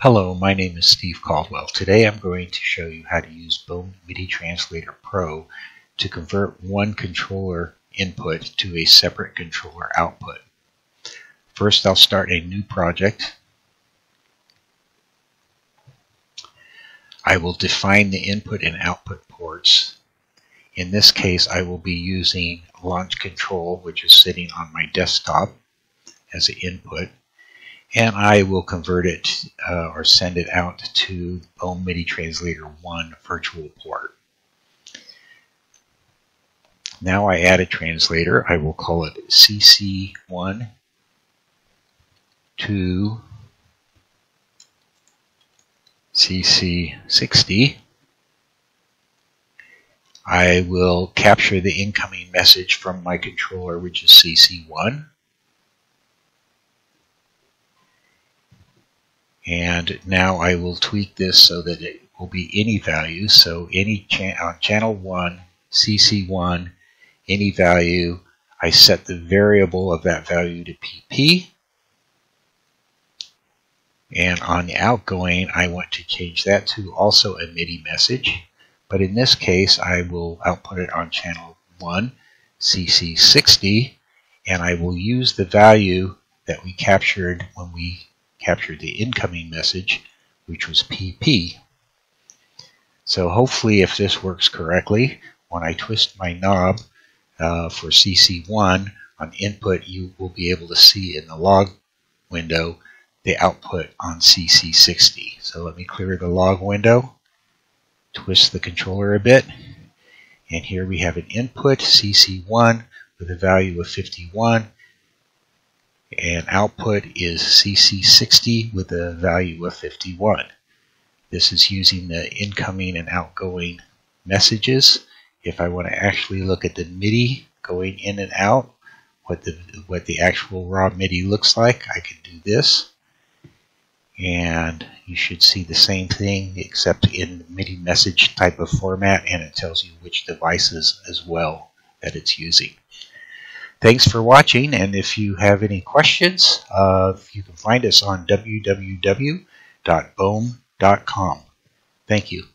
Hello, my name is Steve Caldwell. Today I'm going to show you how to use Bome MIDI Translator Pro to convert one controller input to a separate controller output. First, I'll start a new project. I will define the input and output ports. In this case, I will be using launch control, which is sitting on my desktop as an input. And I will convert it or send it out to Bome MIDI Translator 1 virtual port. Now I add a translator. I will call it CC 1, 2, CC 60. I will capture the incoming message from my controller, which is CC 1. And now I will tweak this so that it will be any value. So any channel 1, CC1, any value, I set the variable of that value to PP. And on the outgoing, I want to change that to also a MIDI message. But in this case, I will output it on channel 1, CC60, and I will use the value that we captured when we captured the incoming message, which was PP. So hopefully, if this works correctly, when I twist my knob for CC1 on input, you will be able to see in the log window the output on CC60. So let me clear the log window, twist the controller a bit, and here we have an input, CC1, with a value of 51. And output is CC60 with a value of 51. This is using the incoming and outgoing messages. If I want to actually look at the MIDI going in and out, what the actual raw MIDI looks like, I can do this. And you should see the same thing except in MIDI message type of format, and it tells you which devices as well that it's using. Thanks for watching, and if you have any questions, you can find us on www.bome.com. Thank you.